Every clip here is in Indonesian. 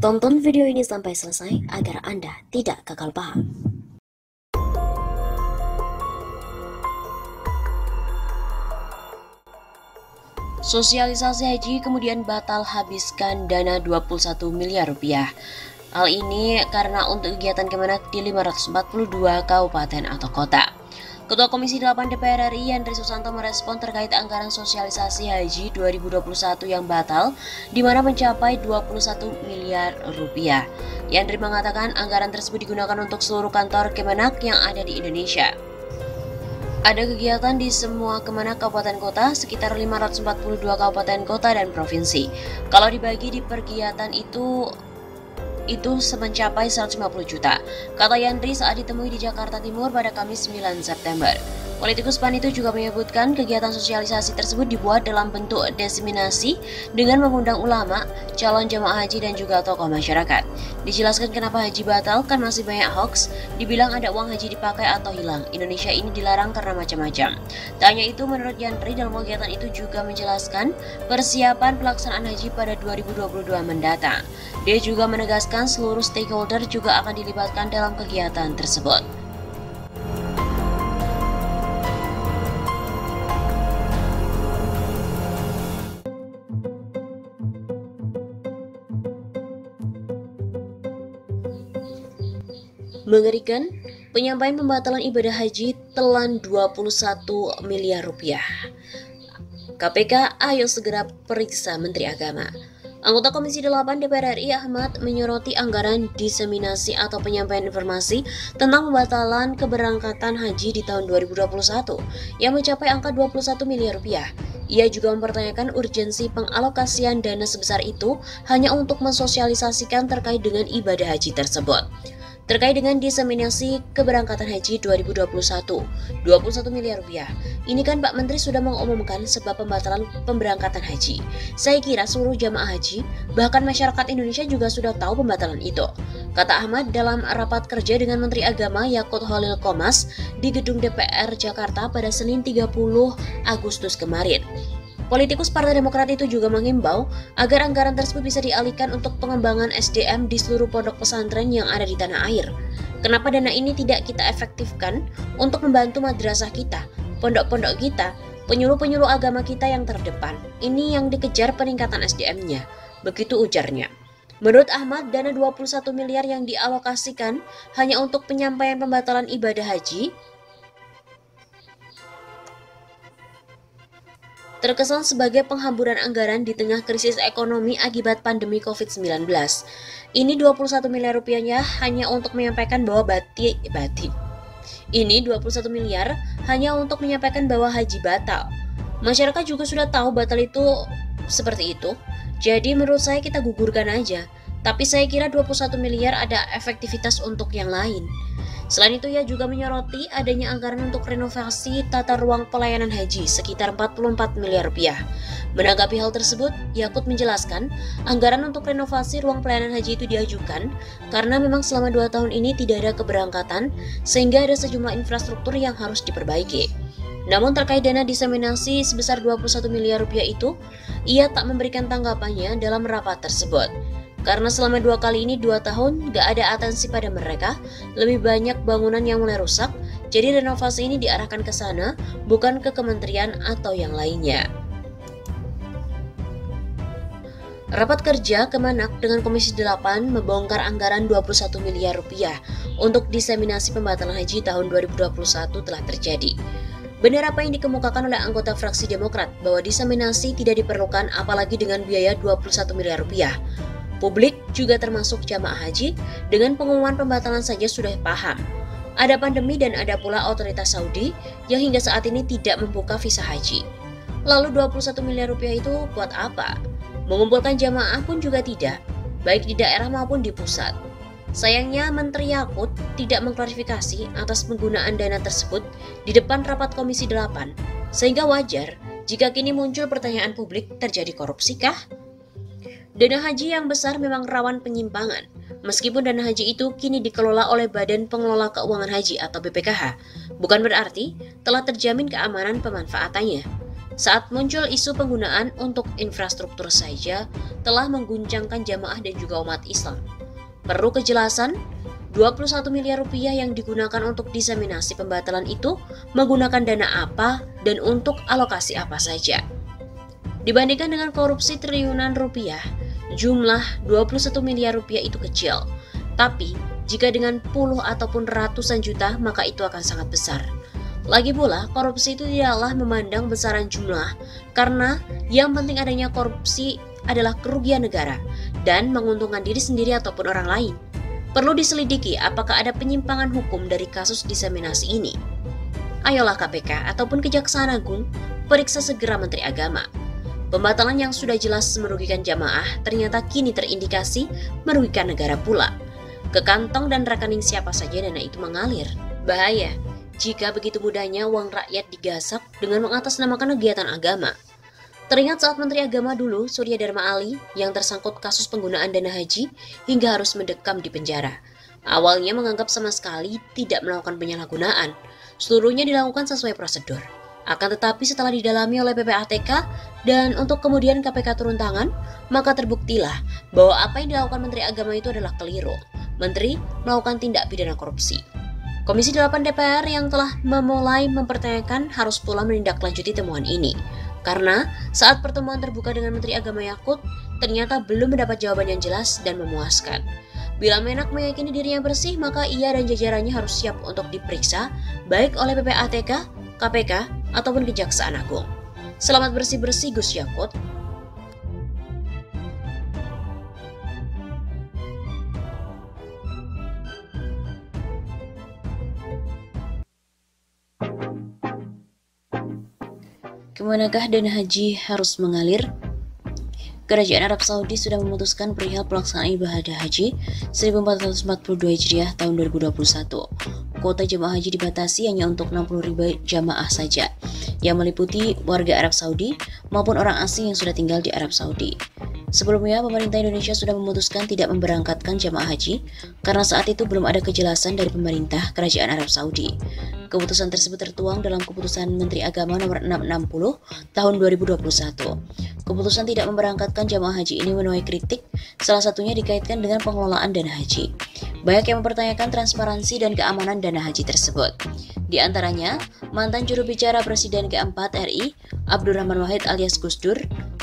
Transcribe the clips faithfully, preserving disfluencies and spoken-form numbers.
Tonton video ini sampai selesai agar Anda tidak gagal paham. Sosialisasi haji kemudian batal habiskan dana dua puluh satu miliar rupiah. Hal ini karena untuk kegiatan Kemenak di lima ratus empat puluh dua kabupaten atau kota. Ketua Komisi delapan D P R R I Yandri Susanto merespon terkait anggaran sosialisasi haji dua ribu dua puluh satu yang batal, di mana mencapai dua puluh satu miliar rupiah. Yandri mengatakan anggaran tersebut digunakan untuk seluruh kantor Kemenak yang ada di Indonesia. Ada kegiatan di semua Kemenak kabupaten kota, sekitar lima ratus empat puluh dua kabupaten kota dan provinsi. Kalau dibagi di pergiatan itu, itu mencapai seratus lima puluh juta, kata Yandri saat ditemui di Jakarta Timur pada Kamis sembilan September. Politikus P A N itu juga menyebutkan kegiatan sosialisasi tersebut dibuat dalam bentuk diseminasi dengan mengundang ulama, calon jemaah haji dan juga tokoh masyarakat. Dijelaskan kenapa haji batal, kan masih banyak hoax, dibilang ada uang haji dipakai atau hilang. Indonesia ini dilarang karena macam-macam. Tak hanya itu, menurut Yandri dalam kegiatan itu juga menjelaskan persiapan pelaksanaan haji pada dua ribu dua puluh dua mendatang. Dia juga menegaskan seluruh stakeholder juga akan dilibatkan dalam kegiatan tersebut. Mengerikan, penyampaian pembatalan ibadah haji telan dua puluh satu miliar rupiah. K P K ayo segera periksa Menteri Agama. Anggota Komisi delapan D P R R I Ahmad menyoroti anggaran diseminasi atau penyampaian informasi tentang pembatalan keberangkatan haji di tahun dua ribu dua puluh satu yang mencapai angka dua puluh satu miliar rupiah. Ia juga mempertanyakan urgensi pengalokasian dana sebesar itu hanya untuk mensosialisasikan terkait dengan ibadah haji tersebut. Terkait dengan diseminasi keberangkatan haji dua ribu dua puluh satu, dua puluh satu miliar rupiah. Ini kan Pak Menteri sudah mengumumkan sebab pembatalan pemberangkatan haji. Saya kira seluruh jamaah haji, bahkan masyarakat Indonesia juga sudah tahu pembatalan itu, kata Ahmad dalam rapat kerja dengan Menteri Agama Yaqut Cholil Qoumas di gedung D P R Jakarta pada Senin tiga puluh Agustus kemarin. Politikus Partai Demokrat itu juga menghimbau agar anggaran tersebut bisa dialihkan untuk pengembangan S D M di seluruh pondok pesantren yang ada di tanah air. Kenapa dana ini tidak kita efektifkan untuk membantu madrasah kita, pondok-pondok kita, penyuluh-penyuluh agama kita yang terdepan? Ini yang dikejar peningkatan S D M-nya, begitu ujarnya. Menurut Ahmad, dana dua puluh satu miliar yang dialokasikan hanya untuk penyampaian pembatalan ibadah haji terkesan sebagai penghamburan anggaran di tengah krisis ekonomi akibat pandemi covid sembilan belas. Ini dua puluh satu miliar rupiahnya hanya untuk menyampaikan bahwa bati, bati. Ini dua puluh satu miliar hanya untuk menyampaikan bahwa haji batal. Masyarakat juga sudah tahu batal itu seperti itu. Jadi menurut saya kita gugurkan aja. Tapi saya kira dua puluh satu miliar ada efektivitas untuk yang lain. Selain itu, ia juga menyoroti adanya anggaran untuk renovasi tata ruang pelayanan haji sekitar empat puluh empat miliar rupiah. Menanggapi hal tersebut, Yaqut menjelaskan, anggaran untuk renovasi ruang pelayanan haji itu diajukan karena memang selama dua tahun ini tidak ada keberangkatan, sehingga ada sejumlah infrastruktur yang harus diperbaiki. Namun terkait dana diseminasi sebesar dua puluh satu miliar rupiah itu, ia tak memberikan tanggapannya dalam rapat tersebut. Karena selama dua kali ini dua tahun gak ada atensi pada mereka, lebih banyak bangunan yang mulai rusak, jadi renovasi ini diarahkan ke sana, bukan ke kementerian atau yang lainnya. Rapat kerja Kemenak dengan Komisi delapan membongkar anggaran dua puluh satu miliar rupiah untuk diseminasi pembatalan haji tahun dua ribu dua puluh satu telah terjadi. Benar apa yang dikemukakan oleh anggota fraksi Demokrat bahwa diseminasi tidak diperlukan apalagi dengan biaya dua puluh satu miliar rupiah. Publik juga termasuk jamaah haji dengan pengumuman pembatalan saja sudah paham. Ada pandemi dan ada pula otoritas Saudi yang hingga saat ini tidak membuka visa haji. Lalu dua puluh satu miliar rupiah itu buat apa? Mengumpulkan jamaah pun juga tidak, baik di daerah maupun di pusat. Sayangnya Menteri Yaqut tidak mengklarifikasi atas penggunaan dana tersebut di depan rapat Komisi delapan. Sehingga wajar jika kini muncul pertanyaan publik, terjadi korupsikah? Dana haji yang besar memang rawan penyimpangan, meskipun dana haji itu kini dikelola oleh Badan Pengelola Keuangan Haji atau B P K H, bukan berarti telah terjamin keamanan pemanfaatannya. Saat muncul isu penggunaan untuk infrastruktur saja telah mengguncangkan jamaah dan juga umat Islam. Perlu kejelasan, dua puluh satu miliar rupiah yang digunakan untuk diseminasi pembatalan itu menggunakan dana apa dan untuk alokasi apa saja. Dibandingkan dengan korupsi triliunan rupiah, jumlah dua puluh satu miliar rupiah itu kecil. Tapi, jika dengan puluh ataupun ratusan juta, maka itu akan sangat besar. Lagi pula, korupsi itu tidaklah memandang besaran jumlah, karena yang penting adanya korupsi adalah kerugian negara dan menguntungkan diri sendiri ataupun orang lain. Perlu diselidiki apakah ada penyimpangan hukum dari kasus diseminasi ini. Ayolah K P K ataupun Kejaksaan Agung, periksa segera Menteri Agama. Pembatalan yang sudah jelas merugikan jamaah ternyata kini terindikasi merugikan negara pula. Ke kantong dan rekening siapa saja dana itu mengalir. Bahaya jika begitu mudahnya uang rakyat digasak dengan mengatasnamakan kegiatan agama. Teringat saat Menteri Agama dulu, Surya Dharma Ali, yang tersangkut kasus penggunaan dana haji hingga harus mendekam di penjara. Awalnya menganggap sama sekali tidak melakukan penyalahgunaan. Seluruhnya dilakukan sesuai prosedur. Akan tetapi setelah didalami oleh P P A T K dan untuk kemudian K P K turun tangan, maka terbuktilah bahwa apa yang dilakukan Menteri Agama itu adalah keliru. Menteri melakukan tindak pidana korupsi. Komisi delapan D P R yang telah memulai mempertanyakan harus pula menindaklanjuti temuan ini. Karena saat pertemuan terbuka dengan Menteri Agama Yaqut, ternyata belum mendapat jawaban yang jelas dan memuaskan. Bila Menak meyakini dirinya bersih, maka ia dan jajarannya harus siap untuk diperiksa, baik oleh P P A T K, K P K, ataupun Kejaksaan Agung. Selamat bersih-bersih Gus Yaqut. Kemanakah dana haji harus mengalir? Kerajaan Arab Saudi sudah memutuskan perihal pelaksanaan ibadah haji seribu empat ratus empat puluh dua Hijriah tahun dua ribu dua puluh satu. Kuota jemaah haji dibatasi hanya untuk enam puluh ribu jemaah saja, yang meliputi warga Arab Saudi maupun orang asing yang sudah tinggal di Arab Saudi. Sebelumnya, pemerintah Indonesia sudah memutuskan tidak memberangkatkan jemaah haji karena saat itu belum ada kejelasan dari pemerintah Kerajaan Arab Saudi. Keputusan tersebut tertuang dalam Keputusan Menteri Agama nomor enam ratus enam puluh tahun dua ribu dua puluh satu. Keputusan tidak memberangkatkan jamaah haji ini menuai kritik, salah satunya dikaitkan dengan pengelolaan dana haji. Banyak yang mempertanyakan transparansi dan keamanan dana haji tersebut. Di antaranya, mantan juru bicara Presiden keempat R I, Abdurrahman Wahid alias Gusdur,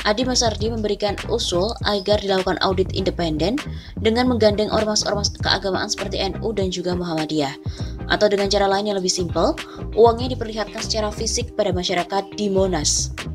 Adi Masardi memberikan usul agar dilakukan audit independen dengan menggandeng ormas-ormas keagamaan seperti N U dan juga Muhammadiyah. Atau dengan cara lain yang lebih simpel, uangnya diperlihatkan secara fisik pada masyarakat di Monas.